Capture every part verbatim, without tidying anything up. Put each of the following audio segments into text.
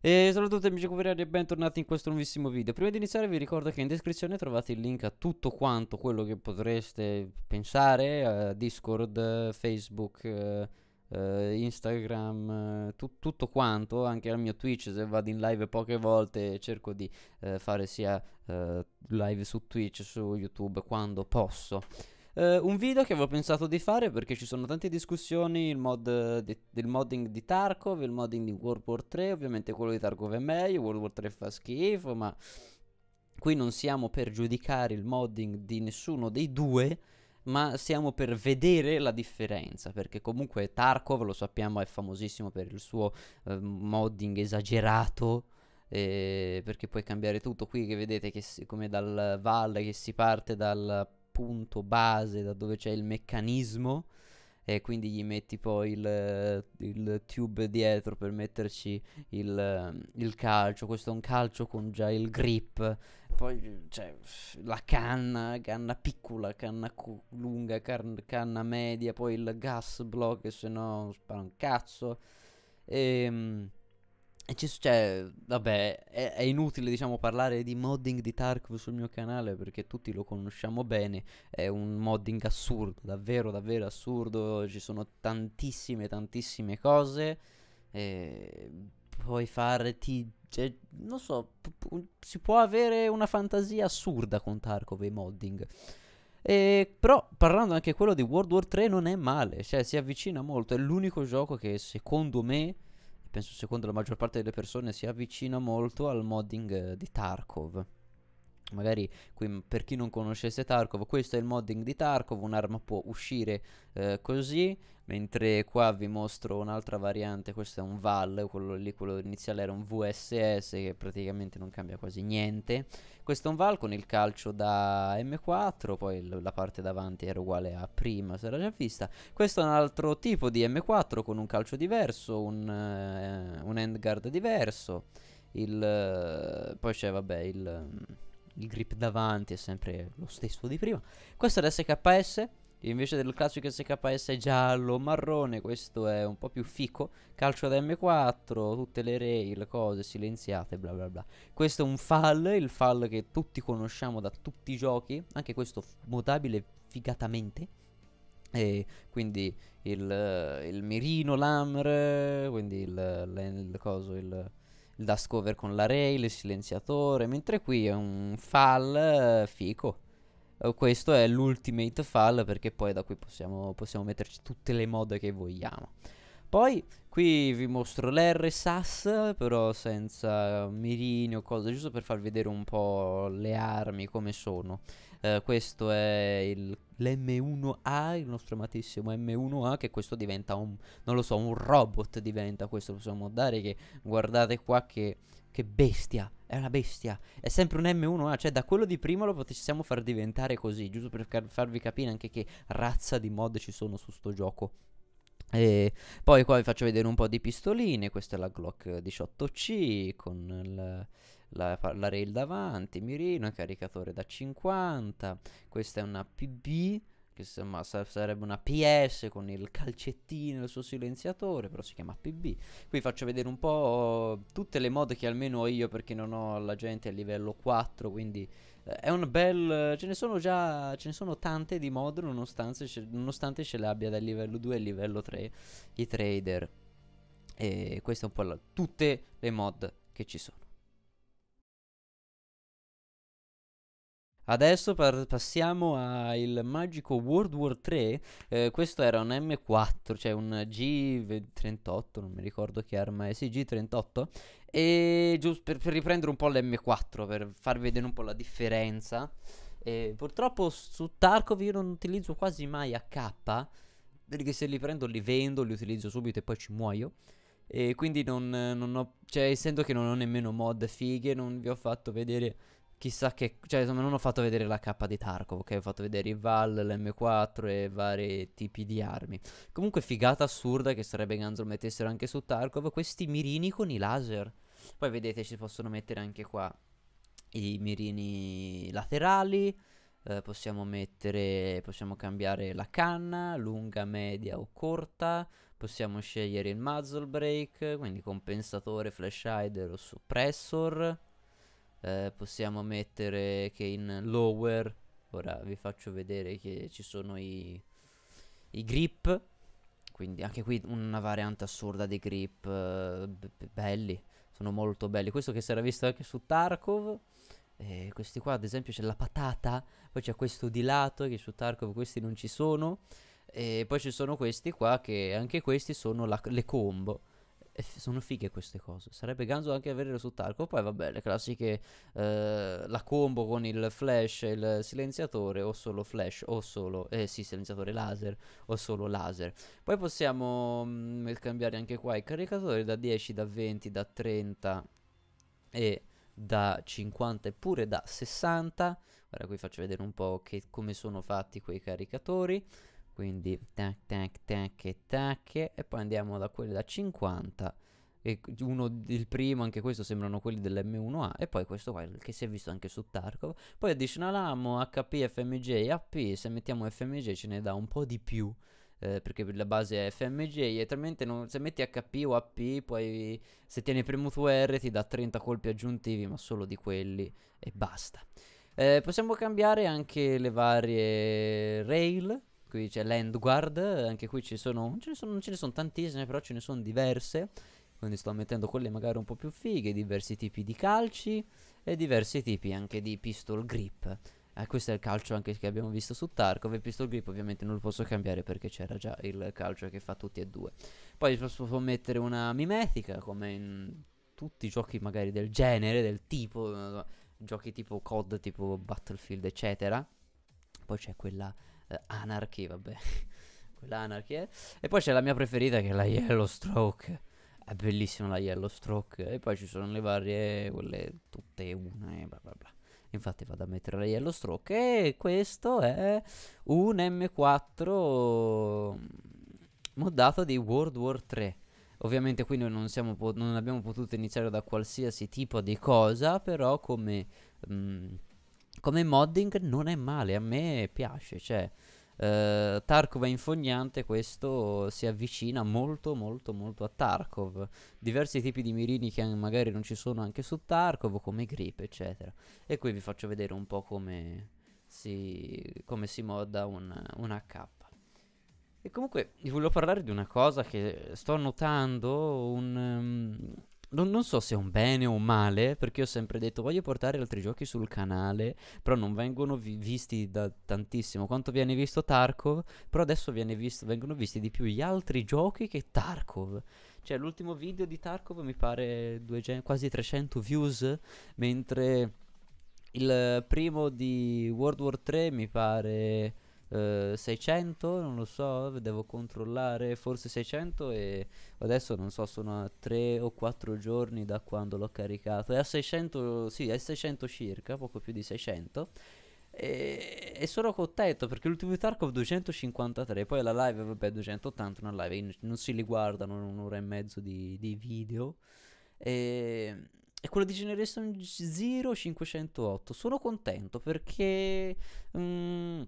E saluto a tutti amici covariati e bentornati in questo nuovissimo video. Prima di iniziare vi ricordo che in descrizione trovate il link a tutto quanto quello che potreste pensare, a Discord, Facebook, eh, eh, Instagram, eh, tu tutto quanto, anche al mio Twitch. Se vado in live poche volte cerco di eh, fare sia eh, live su Twitch, su YouTube quando posso. Uh, un video che avevo pensato di fare perché ci sono tante discussioni, il mod, uh, di, del modding di Tarkov, il modding di World War tre, ovviamente quello di Tarkov è meglio, World War tre fa schifo, ma qui non siamo per giudicare il modding di nessuno dei due, ma siamo per vedere la differenza, perché comunque Tarkov, lo sappiamo, è famosissimo per il suo uh, modding esagerato. Eh, perché puoi cambiare tutto. Qui che vedete che si, come dal V A L che si parte dal punto base, da dove c'è il meccanismo, e quindi gli metti poi il, il tube dietro per metterci il, il calcio. Questo è un calcio con già il grip, poi c'è la canna, canna piccola, canna lunga, can, canna media, poi il gas block che se no spara un cazzo. E cioè, vabbè, è, è inutile, diciamo, parlare di modding di Tarkov sul mio canale perché tutti lo conosciamo bene. È un modding assurdo, davvero davvero assurdo. Ci sono tantissime tantissime cose. E puoi fare ti, cioè, non so, si può avere una fantasia assurda con Tarkov e modding. E però parlando anche quello di World War tre non è male, cioè si avvicina molto. È l'unico gioco che secondo me, penso secondo la maggior parte delle persone, si avvicina molto al modding eh, di Tarkov. Magari qui, per chi non conoscesse Tarkov, questo è il modding di Tarkov. Un'arma può uscire eh, così, mentre qua vi mostro un'altra variante. Questo è un V A L, quello lì, quello iniziale era un V S S che praticamente non cambia quasi niente. Questo è un V A L con il calcio da M quattro, poi la parte davanti era uguale a prima, si era già vista. Questo è un altro tipo di M quattro con un calcio diverso, un, eh, un handguard diverso. Il, eh, poi c'è, vabbè, il... il grip davanti è sempre lo stesso di prima. Questo è l'S K S, invece del classico S K S giallo marrone, questo è un po' più fico, calcio da M quattro, tutte le rail, cose silenziate, bla bla bla. Questo è un F A L, il F A L che tutti conosciamo da tutti i giochi, anche questo modabile figatamente. E quindi il, il mirino, l'A M R, quindi il, il, il coso, il... il dust cover con la rail, il silenziatore, mentre qui è un F A L fico. Questo è l'ultimate F A L perché poi da qui possiamo, possiamo metterci tutte le mode che vogliamo. Poi qui vi mostro l'R S A S però senza mirini o cose, giusto per far vedere un po' le armi come sono. Uh, questo è l'M uno A, il nostro amatissimo M uno A, che questo diventa un, non lo so, un robot diventa questo, possiamo dare che, guardate qua che, che bestia, è una bestia, è sempre un M uno A, cioè da quello di prima lo possiamo far diventare così, giusto per farvi capire anche che razza di mod ci sono su sto gioco. E poi qua vi faccio vedere un po' di pistoline. Questa è la Glock diciotto C con il... La, la rail davanti, mirino, caricatore da cinquanta. Questa è una P B, che insomma sarebbe una P S con il calcettino e il suo silenziatore, però si chiama P B. Qui faccio vedere un po' tutte le mod che almeno ho io, perché non ho la gente a livello quattro, quindi eh, è un bel... ce ne sono già, ce ne sono tante di mod, nonostante ce, nonostante ce le abbia dal livello due al livello tre i trader. E queste un po' la, tutte le mod che ci sono. Adesso passiamo al magico World War tre, eh, questo era un M quattro, cioè un G trentotto, non mi ricordo che arma è, sì, G trentotto, e giusto per, per riprendere un po' l'M quattro, per far vedere un po' la differenza. Eh, purtroppo su Tarkov io non utilizzo quasi mai A K, perché se li prendo li vendo, li utilizzo subito e poi ci muoio. E quindi non, non ho, cioè essendo che non ho nemmeno mod fighe, non vi ho fatto vedere... chissà che, cioè insomma non ho fatto vedere la K di Tarkov, ok? Ho fatto vedere i V A L, l'M quattro e vari tipi di armi. Comunque figata assurda che sarebbe ganzo mettessero anche su Tarkov questi mirini con i laser. Poi vedete ci possono mettere anche qua i mirini laterali, eh, possiamo mettere, possiamo cambiare la canna, lunga, media o corta. Possiamo scegliere il muzzle brake, quindi compensatore, flash hider o suppressor. Eh, possiamo mettere che in lower, ora vi faccio vedere che ci sono i, i grip, quindi anche qui una variante assurda di grip, eh, belli, sono molto belli, questo che si era visto anche su Tarkov. Eh, questi qua ad esempio c'è la patata, poi c'è questo di lato che su Tarkov questi non ci sono, e poi ci sono questi qua che anche questi sono la, le combo, e sono fighe queste cose, sarebbe ganzo anche averle su Tarkov. Poi vabbè, le classiche, eh, la combo con il flash e il silenziatore, o solo flash o solo, eh sì, silenziatore laser o solo laser. Poi possiamo mh, cambiare anche qua i caricatori da dieci, da venti, da trenta e da cinquanta e pure da sessanta. Ora qui faccio vedere un po' che, come sono fatti quei caricatori. Quindi tac tac tac e tac. E poi andiamo da quelli da cinquanta. E uno, il primo, anche questo sembrano quelli dell'M uno A. E poi questo qua che si è visto anche su Tarkov. Poi additional ammo, H P, F M G, A P. Se mettiamo F M G ce ne dà un po' di più, Eh, perché la base è F M G, e altrimenti non, se metti H P o A P, poi se tieni premuto R ti dà trenta colpi aggiuntivi, ma solo di quelli e basta. Eh, possiamo cambiare anche le varie rail. Qui c'è l'handguard, anche qui ci sono, ce ne sono, non ce ne sono tantissime, però ce ne sono diverse, quindi sto mettendo quelle magari un po' più fighe. Diversi tipi di calci e diversi tipi anche di pistol grip. Eh, questo è il calcio anche che abbiamo visto su Tarkov. E pistol grip ovviamente non lo posso cambiare perché c'era già il calcio che fa tutti e due. Poi posso mettere una mimetica, come in tutti i giochi magari del genere, del tipo, giochi tipo C O D, tipo Battlefield eccetera. Poi c'è quella eh, Anarchy, vabbè quella Anarchy eh. E poi c'è la mia preferita che è la Yellowstroke. È bellissima la Yellowstroke. E poi ci sono le varie, quelle tutte una e bla bla bla. Infatti vado a mettere la Yellowstroke. E questo è un M quattro moddato di World War tre. Ovviamente qui noi non, siamo non abbiamo potuto iniziare da qualsiasi tipo di cosa, però come, mh, come modding non è male, a me piace. Cioè Uh, Tarkov è infognante, questo si avvicina molto molto molto a Tarkov. Diversi tipi di mirini che magari non ci sono anche su Tarkov, come grip eccetera. E qui vi faccio vedere un po' come si, come si modda un, un A K. E comunque vi voglio parlare di una cosa che sto notando, un... Um, Non, non so se è un bene o un male, perché ho sempre detto voglio portare altri giochi sul canale, però non vengono vi visti da tantissimo quanto viene visto Tarkov. Però adesso viene visto, vengono visti di più gli altri giochi che Tarkov. Cioè l'ultimo video di Tarkov mi pare quasi trecento views, mentre il primo di World War tre mi pare Uh, seicento, non lo so, devo controllare, forse seicento, e adesso non so, sono a tre o quattro giorni da quando l'ho caricato, è a seicento, sì, è seicento circa, poco più di seicento, e, e sono contento perché l'ultimo di Tarkov duecentocinquantatré, poi la live vabbè duecentottanta, una live non si li guardano un'ora e mezzo di, di video, e... E quello di Generation Zero cinquecentootto, sono contento perché mm,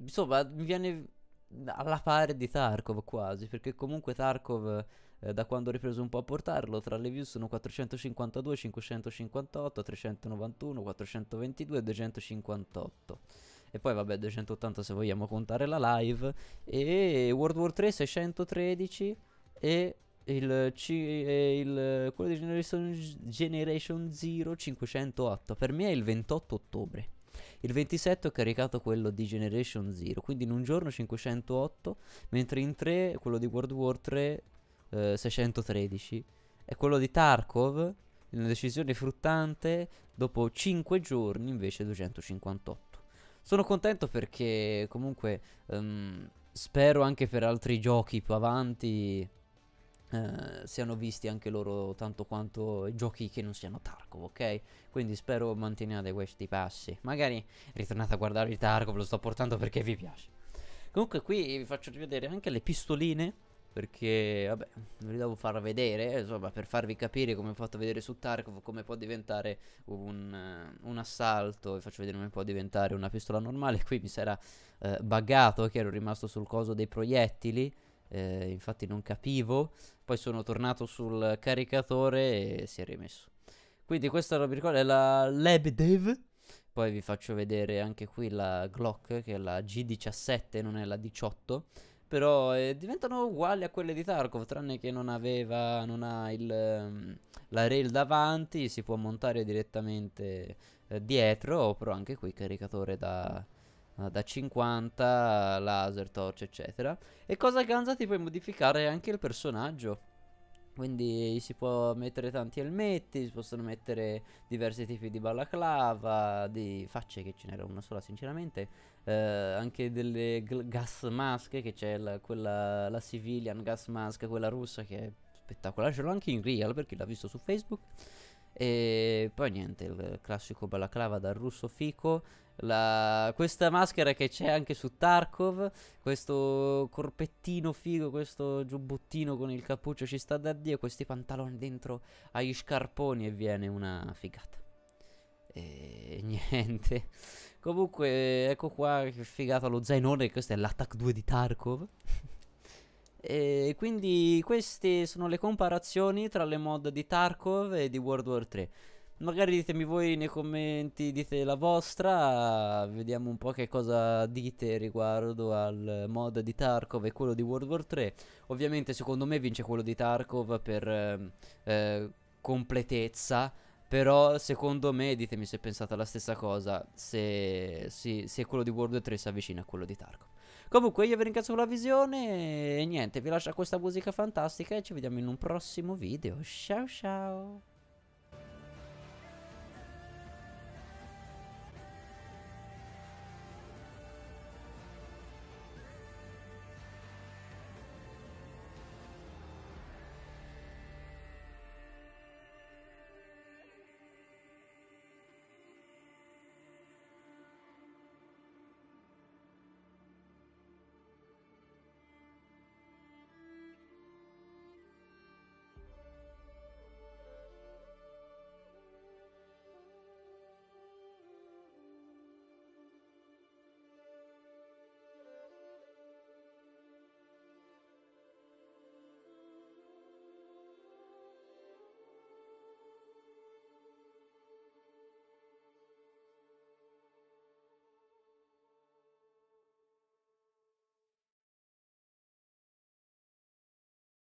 insomma mi viene alla pari di Tarkov quasi, perché comunque Tarkov eh, da quando ho ripreso un po' a portarlo, tra le views sono quattrocentocinquantadue, cinquecentocinquantotto, trecentonovantuno, quattrocentoventidue, duecentocinquantotto, e poi vabbè duecentottanta se vogliamo contare la live, e World War tre seicentotredici, e il, C e il quello di Generation, Generation Zero cinquecentootto. Per me è il ventotto ottobre. Il ventisette ho caricato quello di Generation Zero, quindi in un giorno cinquecentootto, mentre in tre quello di World War tre eh, seicentotredici, e quello di Tarkov, una decisione fruttante, dopo cinque giorni invece duecentocinquantotto. Sono contento perché comunque um, spero anche per altri giochi più avanti Uh, siano visti anche loro tanto quanto i giochi che non siano Tarkov, ok? Quindi spero manteniate questi passi. Magari ritornate a guardarvi Tarkov, lo sto portando perché vi piace. Comunque qui vi faccio vedere anche le pistoline, perché vabbè vi devo far vedere, insomma, per farvi capire come ho fatto vedere su Tarkov, come può diventare un, uh, un assalto. Vi faccio vedere come può diventare una pistola normale. Qui mi sarà uh, buggato, che ero rimasto sul coso dei proiettili, eh, infatti non capivo, poi sono tornato sul caricatore e si è rimesso. Quindi questa è la LabDev, poi vi faccio vedere anche qui la Glock, che è la G diciassette, non è la diciotto, però eh, diventano uguali a quelle di Tarkov, tranne che non aveva, non ha il, um, la rail davanti, si può montare direttamente eh, dietro, però anche qui caricatore da, da cinquanta, laser, torch, eccetera. E cosa ganza, ti puoi modificare anche il personaggio, quindi si può mettere tanti elmetti, si possono mettere diversi tipi di balaclava, di facce, che ce n'era una sola sinceramente, eh, anche delle gas mask, che c'è la, quella, la civilian gas mask, quella russa, che è spettacolare, ce l'ho anche in real perché l'ha visto su Facebook. E poi niente, il classico balaclava da russo fico, la... questa maschera che c'è anche su Tarkov, questo corpettino figo, questo giubbottino con il cappuccio ci sta da Dio, questi pantaloni dentro agli scarponi, e viene una figata. E niente, comunque ecco qua, che figata lo zainone, questo è l'attack due di Tarkov. E quindi queste sono le comparazioni tra le mod di Tarkov e di World War tre. Magari ditemi voi nei commenti, dite la vostra, vediamo un po' che cosa dite riguardo al mod di Tarkov e quello di World War tre. Ovviamente secondo me vince quello di Tarkov per eh, completezza, però secondo me, ditemi se pensate la stessa cosa, se, se, se quello di World War tre si avvicina a quello di Tarkov. Comunque io vi ringrazio per la visione e niente, vi lascio a questa musica fantastica e ci vediamo in un prossimo video. Ciao ciao!